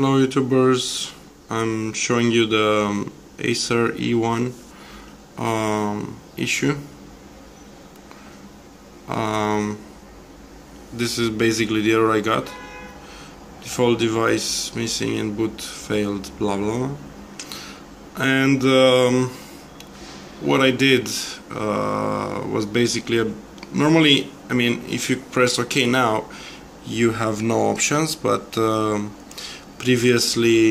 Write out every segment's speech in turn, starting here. Hello YouTubers, I'm showing you the Acer E1 issue. This is basically the error I got. Default device missing and boot failed, blah blah blah. And what I did was basically, normally, I mean, if you press OK now, you have no options, but previously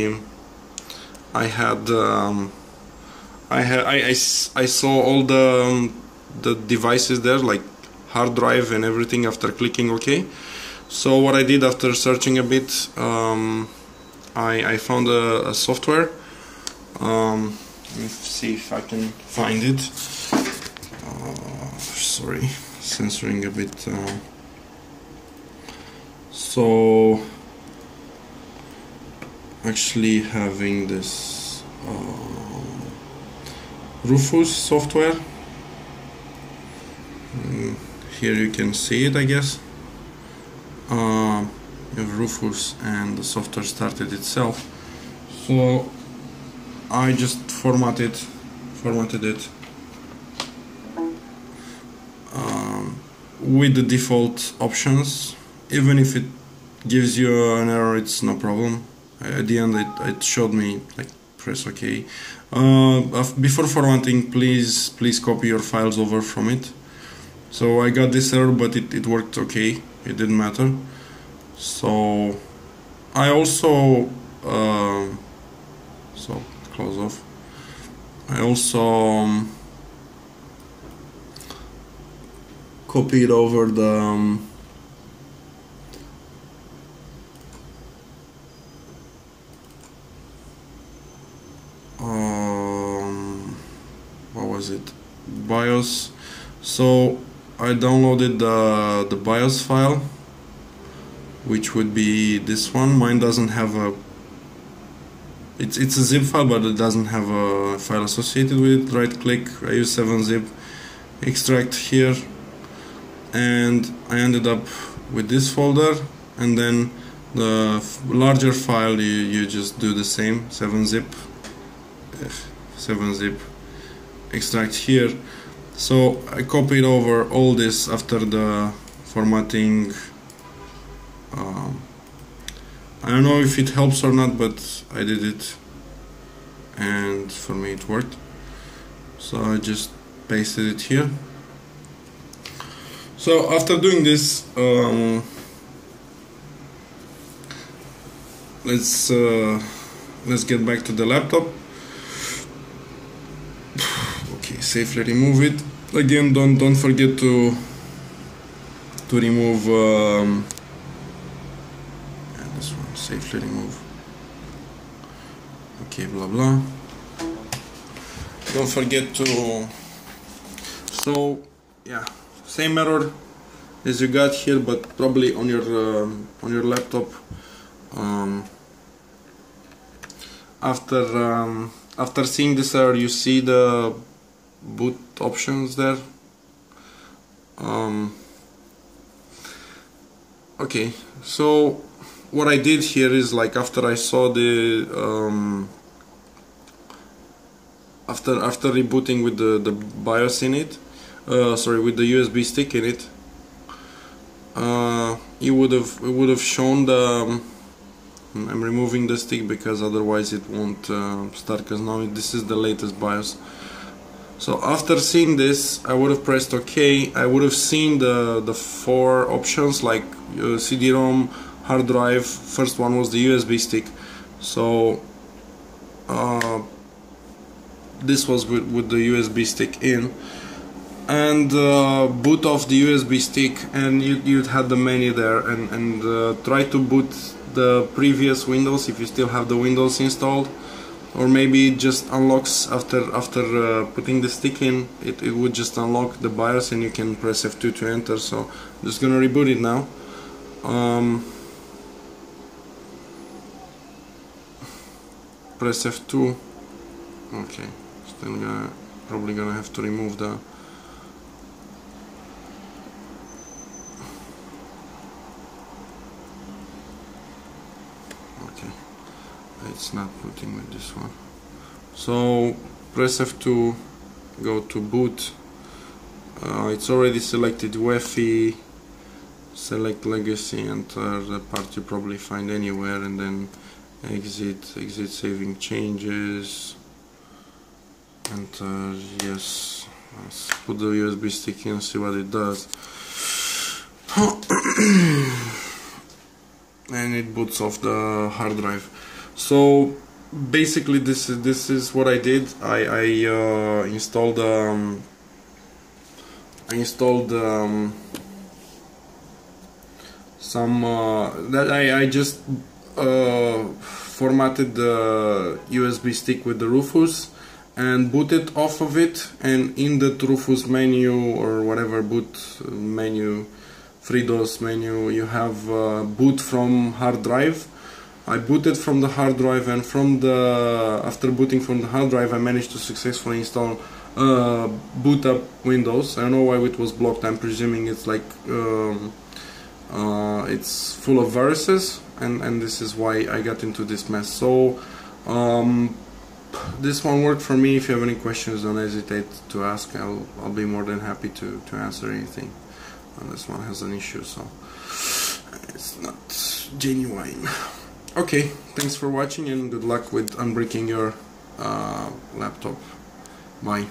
I had I saw all the devices there, like hard drive and everything, after clicking OK. So what I did, after searching a bit, I found a software. Let's see if I can find it. Sorry, censoring a bit. So actually having this Rufus software. Here you can see it, I guess. You have Rufus, and the software started itself. So I just formatted it with the default options. Even if it gives you an error, it's no problem. At the end, it showed me, like, press OK. Before formatting, please copy your files over from it. So I got this error, but it worked okay. It didn't matter. So I also close off. I also copied over the what was it? BIOS. So I downloaded the BIOS file, which would be this one. Mine doesn't have a, it's a zip file, but it doesn't have a file associated with it. Right click, I use 7-Zip, extract here, and I ended up with this folder. And then the larger file, you just do the same, 7-Zip, extract here. So I copied over all this after the formatting. I don't know if it helps or not, but I did it, and for me it worked. So I just pasted it here. So after doing this, let's get back to the laptop. Okay, safely remove it. Again, don't forget to remove. This one, safely remove. Okay, blah blah. Don't forget to. So, yeah, same error as you got here, but probably on your laptop. After seeing this error, you see the boot options there. Okay, so what I did here is, like, after I saw the after rebooting with the BIOS in it, sorry, with the USB stick in it, it would have shown the. I'm removing the stick because otherwise it won't start, because now this is the latest BIOS. So after seeing this, I would have pressed OK. I would have seen the four options, like CD-ROM, hard drive. First one was the USB stick, so this was with the USB stick in, and boot off the USB stick, and you'd had the menu there, and try to boot the previous Windows if you still have the Windows installed, or maybe it just unlocks after putting the stick in. It would just unlock the BIOS, and you can press F2 to enter. So I'm just gonna reboot it now. Press F2. Okay, still probably gonna have to remove the. Okay, it's not booting with this one. So press F2, go to boot. It's already selected UEFI, select legacy, enter the part you probably find anywhere, and then exit saving changes, enter yes. Let's put the USB stick in and see what it does. And it boots off the hard drive. So basically this is what I did. I installed I just formatted the USB stick with the Rufus and booted off of it, and in the Rufus menu or whatever boot menu, FreeDOS menu, you have boot from hard drive. I booted from the hard drive, and from the after booting from the hard drive I managed to successfully install boot up Windows. I don't know why it was blocked. I'm presuming it's like it's full of viruses, and this is why I got into this mess. So this one worked for me. If you have any questions, don't hesitate to ask. I'll be more than happy to answer anything. And this one has an issue, so it's not genuine. Okay, thanks for watching, and good luck with unbricking your laptop. Bye.